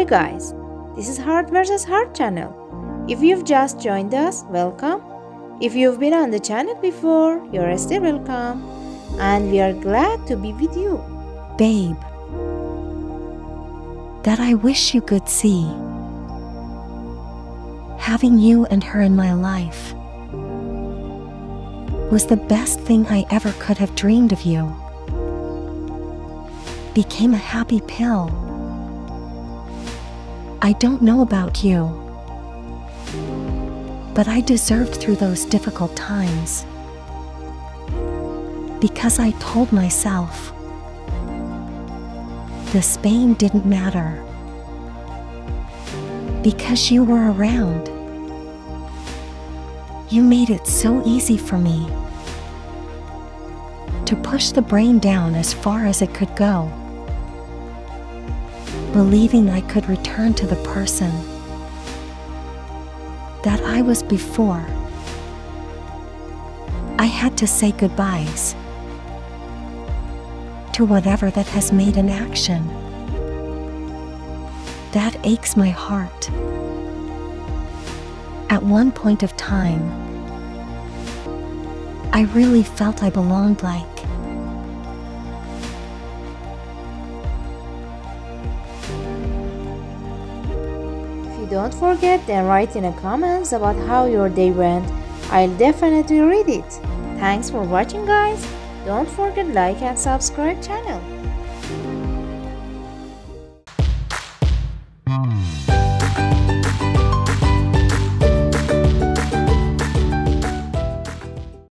Hi guys, this is Heart vs Heart channel. If you've just joined us, welcome. If you've been on the channel before, you're still welcome. And we are glad to be with you. Babe, that I wish you could see. Having you and her in my life was the best thing I ever could have dreamed of you. Became a happy pill. I don't know about you, but I deserved through those difficult times because I told myself the pain didn't matter because you were around. You made it so easy for me to push the brain down as far as it could go, believing I could return to the person that I was before. I had to say goodbyes to whatever that has made an action that aches my heart. At one point of time, I really felt I belonged Don't forget and write in the comments about how your day went. I'll definitely read it. Thanks for watching guys. Don't forget like and subscribe channel.